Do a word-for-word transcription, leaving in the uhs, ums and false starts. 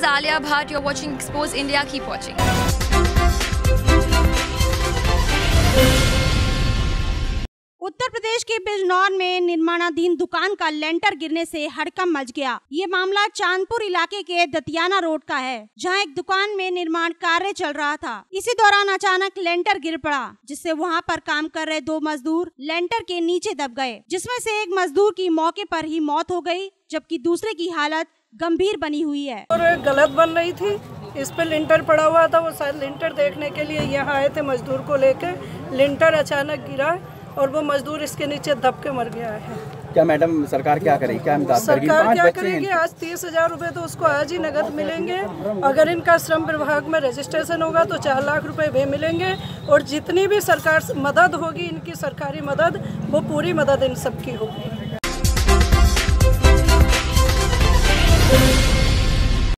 is Alia Bhatt. You're watching Expose India. Keep watching. Uttar Pradesh के बिजनौर में निर्माणाधीन दुकान का लेंटर गिरने से हड़कंप मच गया। ये मामला चांदपुर इलाके के दत्तियाना रोड का है, जहां एक दुकान में निर्माण कार्य चल रहा था। इसी दौरान अचानक लेंटर गिर पड़ा, जिससे वहां पर काम कर रहे दो मजदूर लेंटर के नीचे दब गए, जिसमें से एक मजदूर की मौके पर ही मौत हो गई, जबकि दूसरे की हालत गंभीर बनी हुई है। और गलत बन रही थी, इस पे लिंटर पड़ा हुआ था। वो शायद लिंटर देखने के लिए यहाँ आए थे मजदूर को लेकर। लिंटर अचानक गिरा और वो मजदूर इसके नीचे दब के मर गया है। क्या मैडम सरकार क्या करेगी? क्या इमदाद करेगी? सरकार क्या करेगी? आज तीस हजार रूपए तो उसको आज ही नगद मिलेंगे। अगर इनका श्रम विभाग में रजिस्ट्रेशन होगा तो चार लाख रुपए भी मिलेंगे। और जितनी भी सरकार मदद होगी, इनकी सरकारी मदद, वो पूरी मदद इन सबकी होगी।